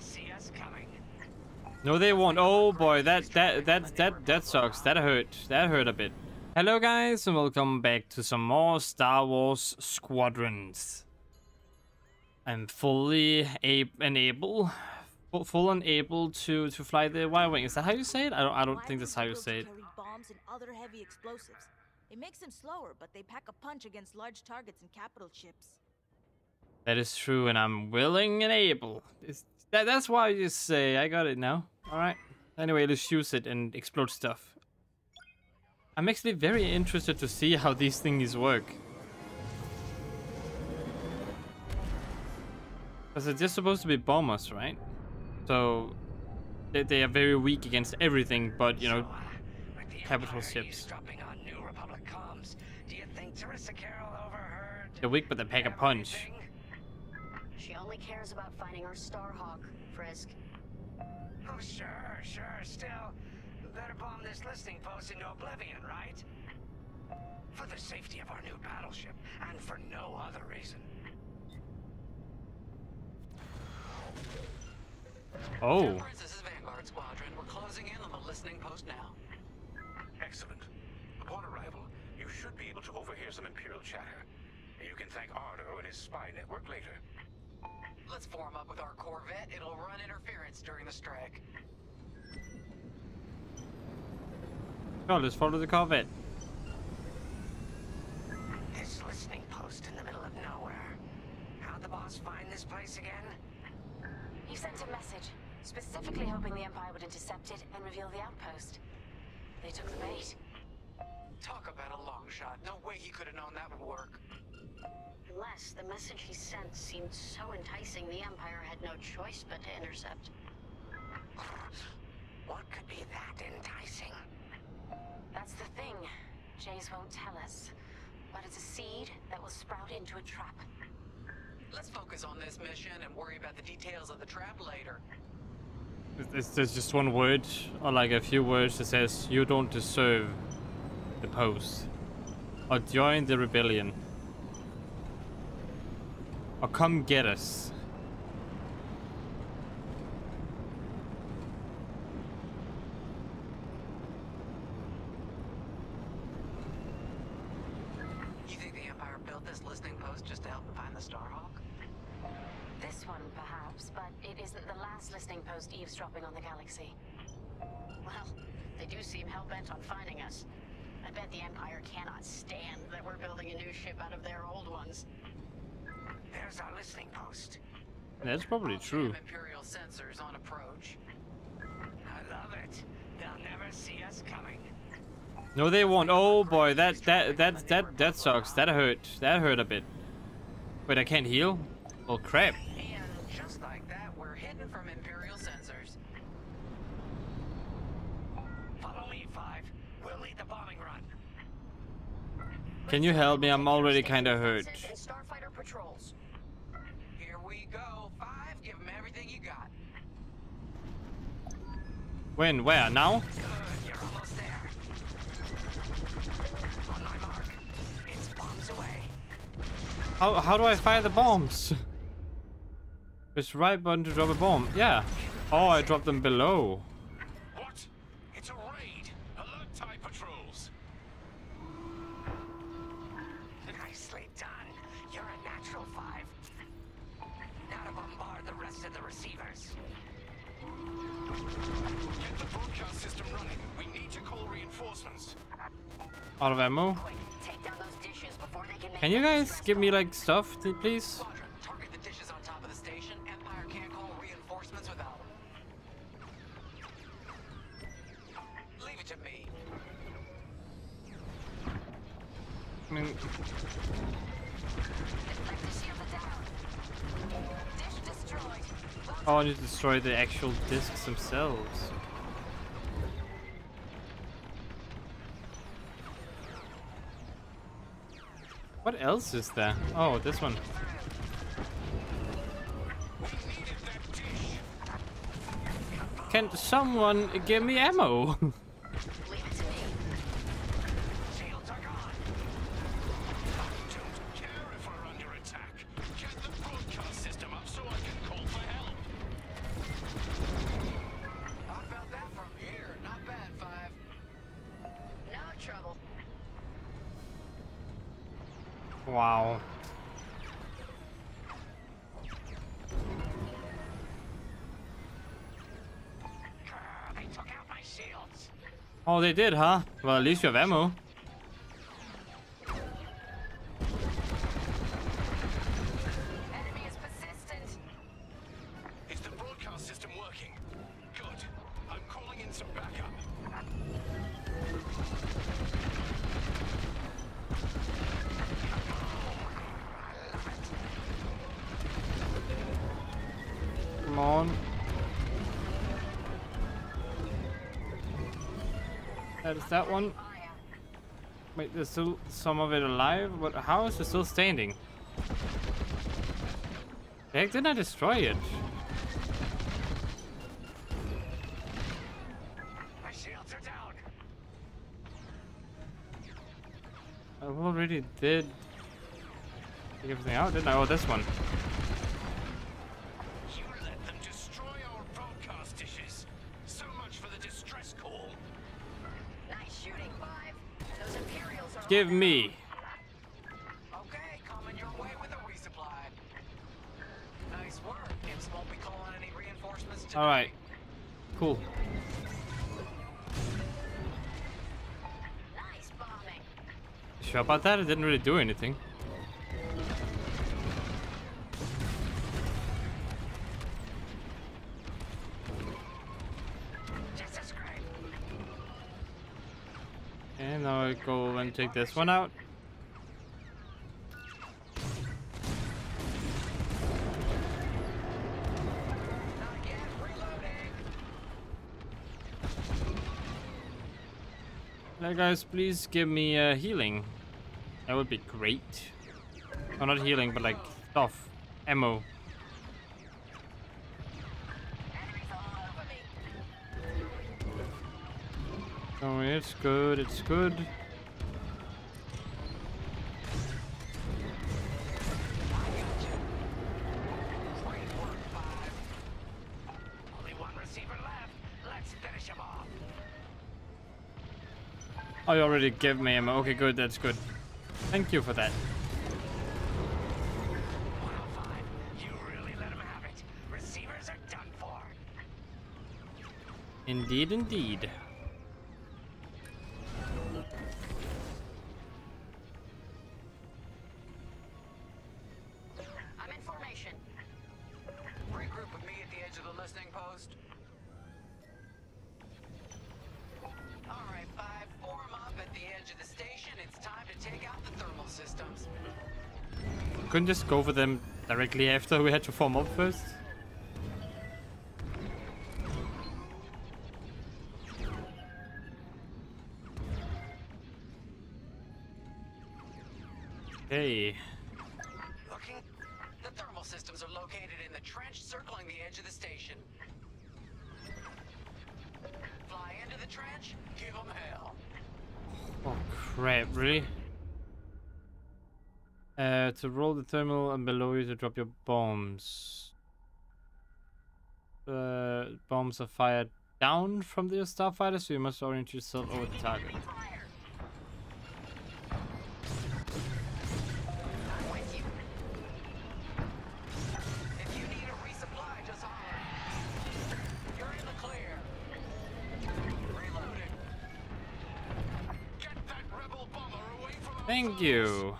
see us coming. No, they won't. Oh boy, that sucks. That hurt. That hurt a bit. Hello guys, and welcome back to some more Star Wars Squadrons. I'm full and able to fly the Y-wing. Is that how you say it? I don't think that's how you say it. Bombs and other heavy explosives. It makes them slower, but they pack a punch against large targets and capital ships. That is true, and I'm willing and able. That's why you say I got it now. All right. Anyway, let's use it and explode stuff. I'm actually very interested to see how these thingies work. Because they're just supposed to be bombers, right? So they are very weak against everything, but you know, capital ships. Dropping on New Republic comms. Do you think Terisa Kerrill overheard? They're weak, but they pack a punch. She only cares about finding our Starhawk, Frisk. Oh sure, sure. Still, better bomb this listening post into oblivion, right? For the safety of our new battleship, and for no other reason. Oh. This is Vanguard Squadron. We're closing in on the listening post now. Excellent. Upon arrival, you should be able to overhear some Imperial chatter. You can thank Ardo and his spy network later. Let's form up with our Corvette. It'll run interference during the strike. Oh, let's follow the Corvette. This listening post in the middle of nowhere. How'd the boss find this place again? He sent a message, specifically hoping the Empire would intercept it and reveal the outpost. They took the bait. Talk about a long shot. No way he could have known that would work. Unless the message he sent seemed so enticing, the Empire had no choice but to intercept. What could be that enticing? That's the thing. Javes won't tell us. But it's a seed that will sprout into a trap. Let's focus on this mission and worry about the details of the trap later. There's just one word, or like a few words that says, you don't deserve the post. Or join the rebellion. Or come get us. You think the Empire built this listening post just to help them find the Starhawk? This one, perhaps, but it isn't the last listening post eavesdropping on the galaxy. Well, they do seem hell-bent on finding us. I bet the Empire cannot stand that we're building a new ship out of their old ones. There's our listening post. That's probably true. Imperial sensors on approach. I love it. They'll never see us coming. No, they won't. Oh boy, that sucks. That hurt. That hurt a bit. But I can't heal. Oh crap. And just like that, we're hidden from Imperial sensors. Follow me, 5. We'll lead the bombing run. Can you help me? I'm already kind of hurt. Patrols. Here we go, 5. Give them everything you got. When? Where? Now? Good, you're almost there. On my mark. It's bombs away. How do I fire the bombs? Press right button to drop a bomb. Yeah. Oh, I dropped them below. What? It's a raid. Alert TIE patrols. Nicely done. You're a natural 5. Now to bombard the rest of the receivers. Get the broadcast system running. We need to call reinforcements. Out of ammo. Quick, take down those dishes before they can make you guys give me like stuff, please? Squadron, target the dishes on top of the station. Empire can't call reinforcements without them. Leave it to me. I mean... Oh, I need to destroy the actual discs themselves. What else is there? Oh, this one. Can someone give me ammo? Wow. They took out my shields. Oh, they did, huh? Well, at least you have ammo. That one. Wait, there's still some of it alive, but how is it still standing? The heck didn't I destroy it? My shields are down. I already did take everything out, didn't I? Oh, this one. Give me. Okay, coming your way with a resupply. Nice work. Gibbs won't be calling any reinforcements today. All right. Cool. Nice bombing. Sure about that? It didn't really do anything. Now I go and take this one out. Now guys, please give me healing. That would be great. Oh, not healing, but like stuff. Ammo. Oh, it's good, it's good. Oh, you already gave me ammo. Okay, good, that's good. Thank you for that. You really let him have it. Receivers are done for. Indeed, indeed. Couldn't just go for them directly after we had to form up first. Hey. Looking, the thermal systems are located in the trench circling the edge of the station. Fly into the trench, give them hell. Oh crap, really? To roll the terminal and below you to drop your bombs. Bombs are fired down from the starfighter, so you must orient yourself over the target. Thank you.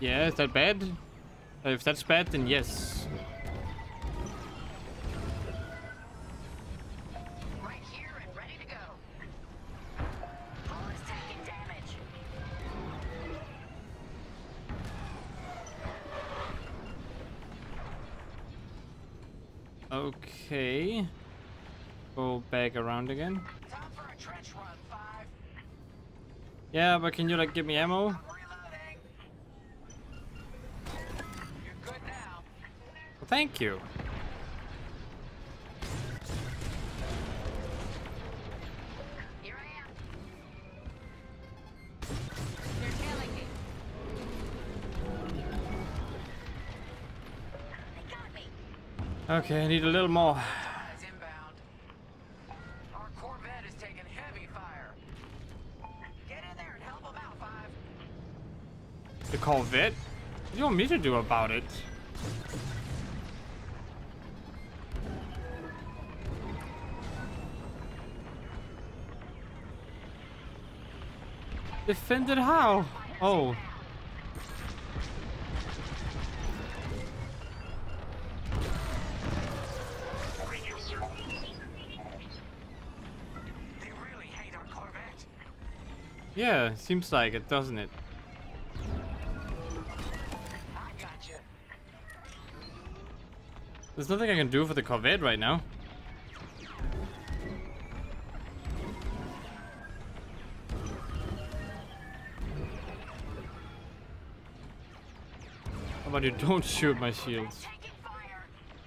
Yeah, is that bad? If that's bad, then yes. Right here and ready to go. All is taking damage. Okay. Go back around again. Time for a trench run, 5. Yeah, but can you like give me ammo? Thank you. Okay, I need a little more. Inbound. Our Corvette is taking heavy fire. Get in there and help them out, Five. The Corvette? What do you want me to do about it? Defended how? Oh. Yeah, seems like it, doesn't it? I gotcha. There's nothing I can do for the Corvette right now. How about you don't shoot my shields?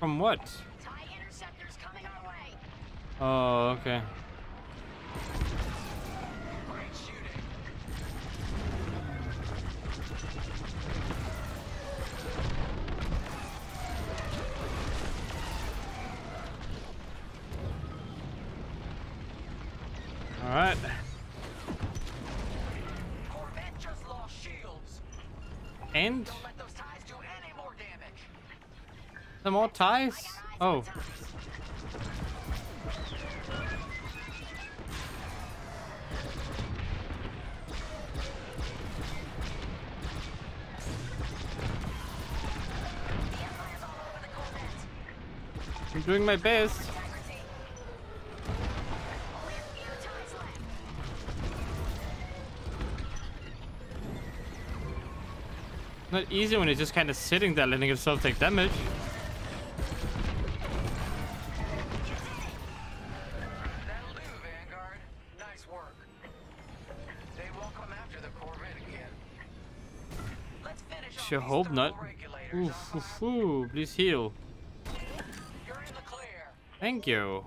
From what? TIE interceptors coming our way. Oh, okay. Alright. Corvette just lost shields. And don't let those ties do any more damage. Some more ties? Oh. I'm doing my best. Not easy when it's just kind of sitting there letting itself take damage. That'll do, Vanguard. Nice work. They won't come after the Corvette again. Let's finish. Sure hope not. Ooh, please heal. You're in the clear. Thank you.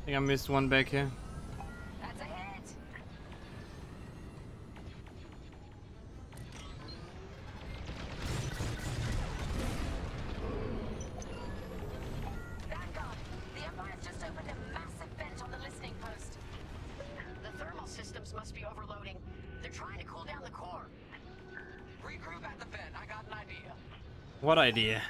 I think I missed one back here. That's a hit. Back up. The Empire's just opened a massive vent on the listening post. The thermal systems must be overloading. They're trying to cool down the core. Regroup at the vent. I got an idea. What idea?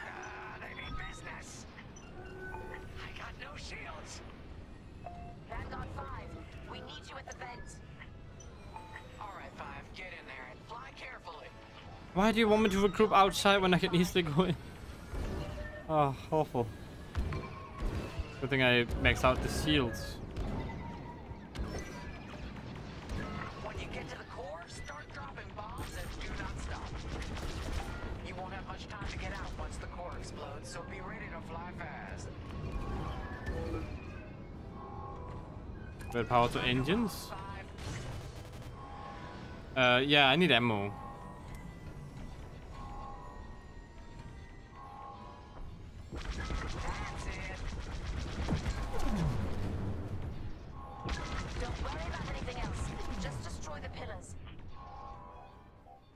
Why do you want me to regroup outside when I can easily go in? Oh, awful. Good thing I maxed out the shields. When you get to the core, start dropping bombs and do not stop. You won't have much time to get out once the core explodes, so be ready to fly fast. Red power to engines. Yeah, I need ammo.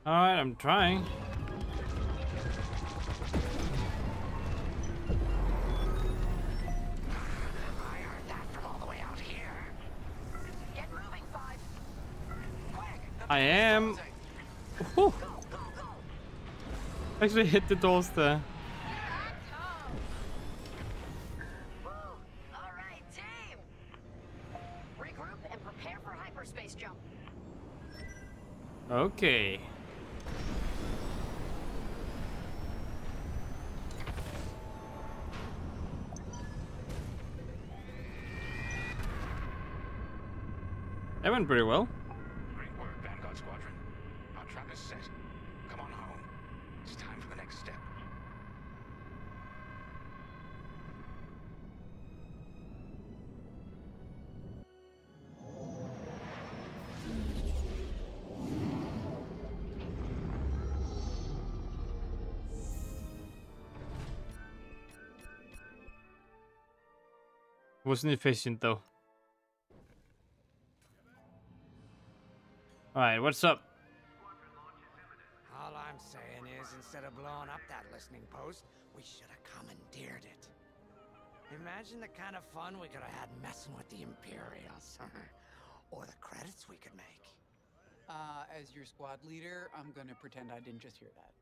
Alright, I'm trying. I heard that from all the way out here. Get moving, Five. Quick, I am. Go, go, go. Actually hit the doors there. Alright, team. Regroup and prepare for hyperspace jump. Okay. That went pretty well. Great work, Vanguard Squadron. Our trap is set. Come on home. It's time for the next step. Wasn't efficient though. Alright, what's up? All I'm saying is, instead of blowing up that listening post, we should have commandeered it. Imagine the kind of fun we could have had messing with the Imperials. Or the credits we could make. As your squad leader, I'm gonna pretend I didn't just hear that.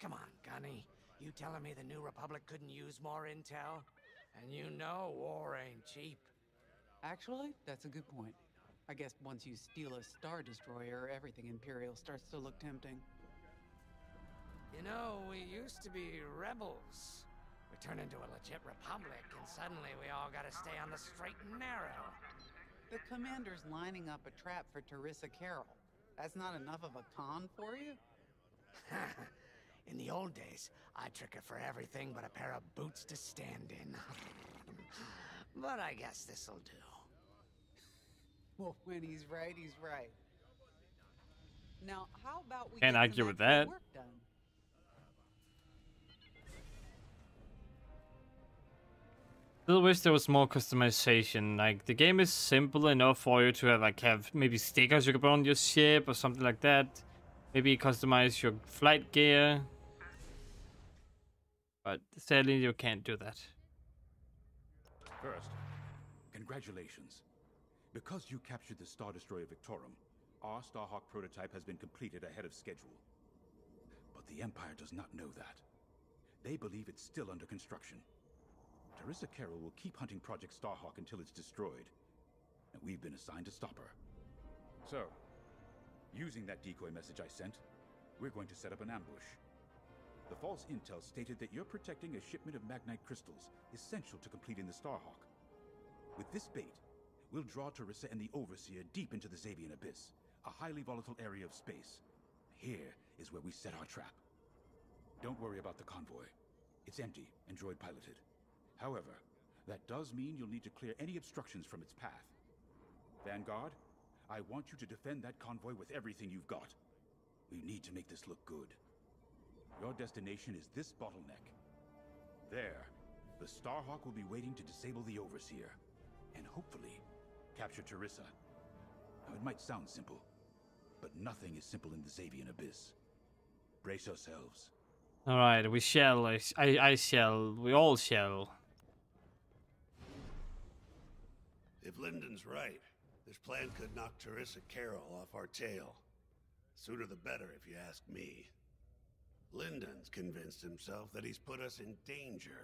Come on, Gunny. You telling me the New Republic couldn't use more intel? And you know war ain't cheap. Actually, that's a good point. I guess once you steal a Star Destroyer, everything Imperial starts to look tempting. You know, we used to be rebels. We turned into a legit republic, and suddenly we all gotta stay on the straight and narrow. The commander's lining up a trap for Terisa Kerrill. That's not enough of a con for you? In the old days, I'd trick her for everything but a pair of boots to stand in. But I guess this'll do. Well, when he's right, he's right. Now, how about we can't argue with that. Work done? Still wish there was more customization. Like, the game is simple enough for you to have maybe stickers you can put on your ship or something like that. Maybe customize your flight gear. But sadly, you can't do that. First, congratulations. Because you captured the Star Destroyer Victorum, our Starhawk prototype has been completed ahead of schedule. But the Empire does not know that. They believe it's still under construction. Terisa Kerrill will keep hunting Project Starhawk until it's destroyed. And we've been assigned to stop her. So, using that decoy message I sent, we're going to set up an ambush. The false intel stated that you're protecting a shipment of Magnite Crystals, essential to completing the Starhawk. With this bait, we'll draw Terisa and the Overseer deep into the Xavian Abyss, a highly volatile area of space. Here is where we set our trap. Don't worry about the convoy. It's empty and droid-piloted. However, that does mean you'll need to clear any obstructions from its path. Vanguard, I want you to defend that convoy with everything you've got. We need to make this look good. Your destination is this bottleneck. There, the Starhawk will be waiting to disable the Overseer, and hopefully, capture Terisa. Now, it might sound simple, but nothing is simple in the Xavian Abyss. Brace yourselves. All right, we shall. I shall. We all shall. If Lyndon's right, this plan could knock Terisa Kerrill off our tail. Sooner the better, if you ask me. Lyndon's convinced himself that he's put us in danger.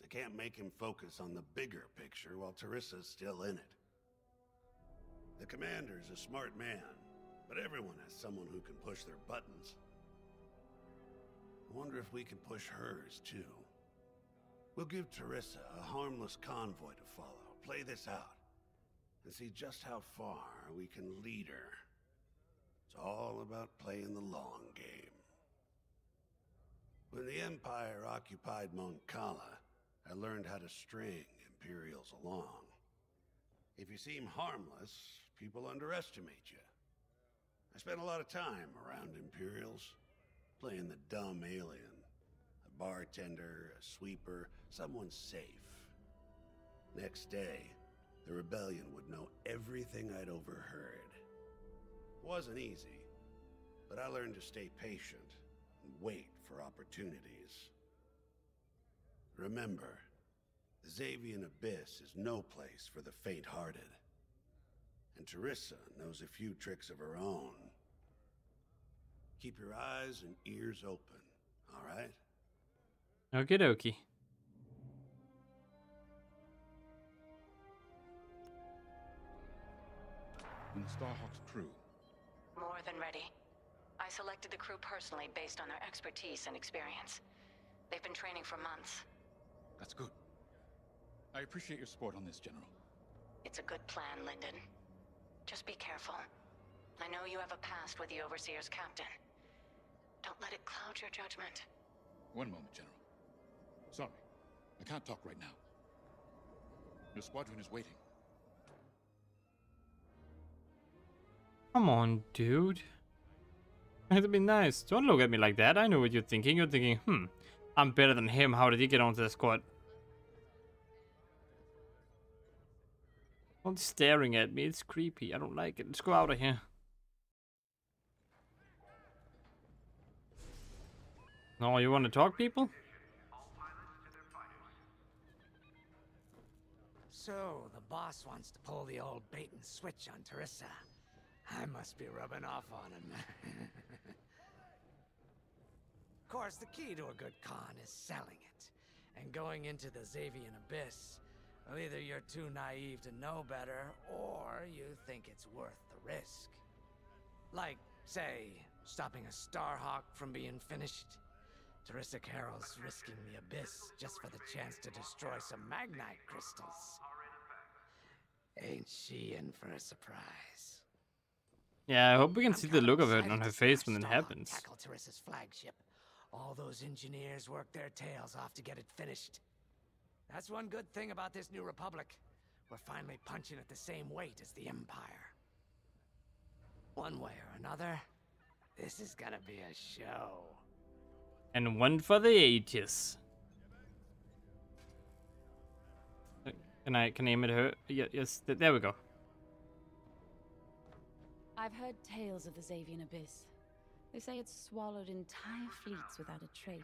They can't make him focus on the bigger picture while Terisa's still in it. The commander's a smart man, but everyone has someone who can push their buttons. I wonder if we can push hers, too. We'll give Terisa a harmless convoy to follow. Play this out and see just how far we can lead her. It's all about playing the long game. When the Empire occupied Mon Cala, I learned how to string Imperials along. If you seem harmless, people underestimate you. I spent a lot of time around Imperials, playing the dumb alien, a bartender, a sweeper, someone safe. Next day, the rebellion would know everything I'd overheard. It wasn't easy, but I learned to stay patient and wait for opportunities. Remember, the Xavian Abyss is no place for the faint-hearted. And Terisa knows a few tricks of her own. Keep your eyes and ears open, all right? Okie dokie. And the Starhawk's crew. More than ready. I selected the crew personally based on their expertise and experience. They've been training for months. That's good. I appreciate your support on this, General. It's a good plan, Lyndon. Just be careful. I know you have a past with the Overseer's captain. Don't let it cloud your judgment. One moment, General. Sorry, I can't talk right now. Your squadron is waiting. Come on, dude. It'd be nice. Don't look at me like that. I know what you're thinking. You're thinking, I'm better than him. How did he get onto the squad? Someone's staring at me. It's creepy. I don't like it. Let's go out of here. No, you want to talk, people? So, the boss wants to pull the old bait and switch on Terisa. I must be rubbing off on him. Of course, the key to a good con is selling it. And going into the Xavian Abyss, well, either you're too naive to know better, or you think it's worth the risk. Like, say, stopping a Starhawk from being finished. Terisa Kerrill's risking the Abyss just for the chance to destroy some Magnite Crystals. Ain't she in for a surprise? Yeah, I hope we can see the look of it on her face when it happens. Tackle Terisa's flagship. All those engineers work their tails off to get it finished. That's one good thing about this New Republic. We're finally punching at the same weight as the Empire. One way or another, this is gonna be a show. And one for the ages. Can I aim at her? Yes, there we go. I've heard tales of the Xavian Abyss. They say it's swallowed entire fleets without a trace.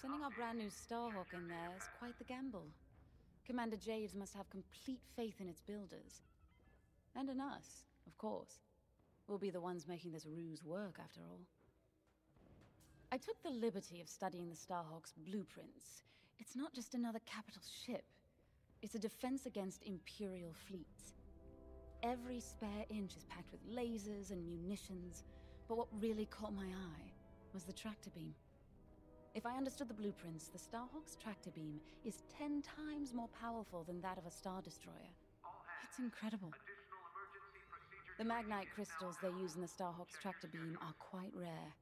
Sending our brand new Starhawk in there is quite the gamble. Commander Javes must have complete faith in its builders. And in us, of course. We'll be the ones making this ruse work, after all. I took the liberty of studying the Starhawk's blueprints. It's not just another capital ship. It's a defense against Imperial fleets. Every spare inch is packed with lasers and munitions, but what really caught my eye was the tractor beam. If I understood the blueprints, the Starhawk's tractor beam is 10 times more powerful than that of a Star Destroyer. It's incredible. The Magnite Crystals they use in the Starhawk's tractor beam are quite rare.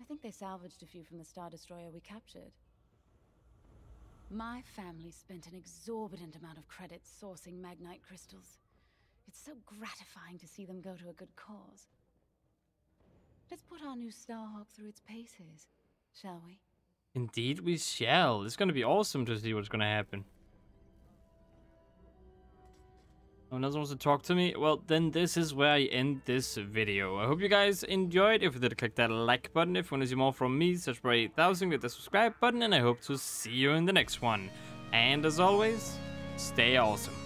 I think they salvaged a few from the Star Destroyer we captured. My family spent an exorbitant amount of credits sourcing Magnite Crystals. It's so gratifying to see them go to a good cause. Let's put our new Starhawk through its paces, shall we? Indeed we shall. It's going to be awesome to see what's going to happen. No one else wants to talk to me? Well, then this is where I end this video. I hope you guys enjoyed. If you did, click that like button. If you want to see more from me, search for 8000, hit the subscribe button, and I hope to see you in the next one. And as always, stay awesome.